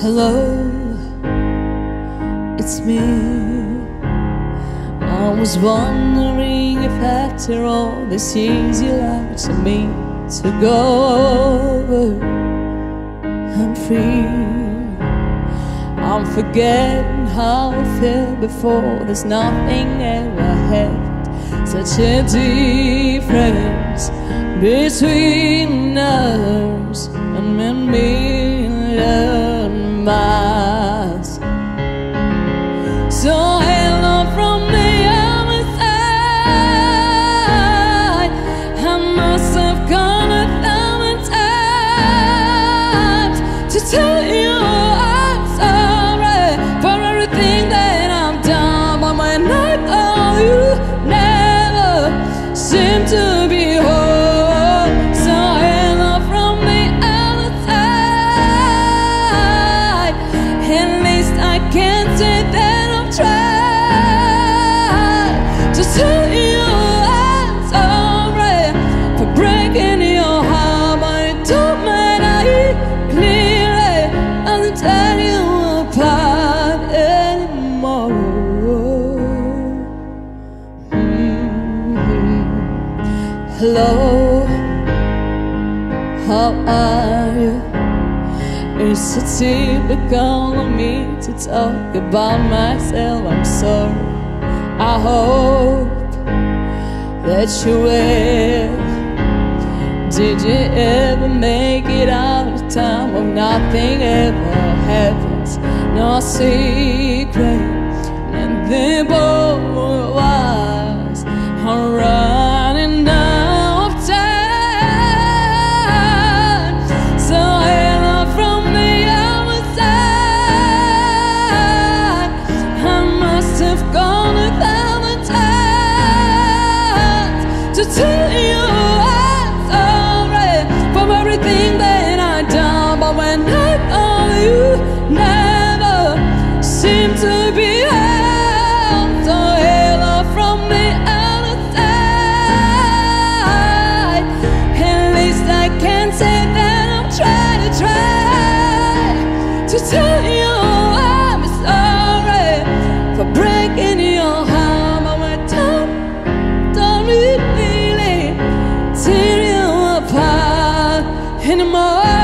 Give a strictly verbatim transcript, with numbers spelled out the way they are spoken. Hello, it's me. I was wondering if after all this years you allowed me to go over. I'm free. I'm forgetting how I felt before. There's nothing ever had such a difference between us and a million miles. So hello from the other side. I must have gone a thousand times to tell you I'm sorry for everything that I've done, but my night all you never seem to be whole. Hello, how are you? It's a typical of me to talk about myself. I'm sorry, I hope that you will. Did you ever make it out of time when nothing ever happens? No secret, and the both was alright. To tell you I'm sorry for everything that I've done, but when I know you never seem to be held. So hello from the other side. At least I can say that I'm trying to try to tell you I'm sorry for breaking your heart, but my time don't really tear you apart anymore.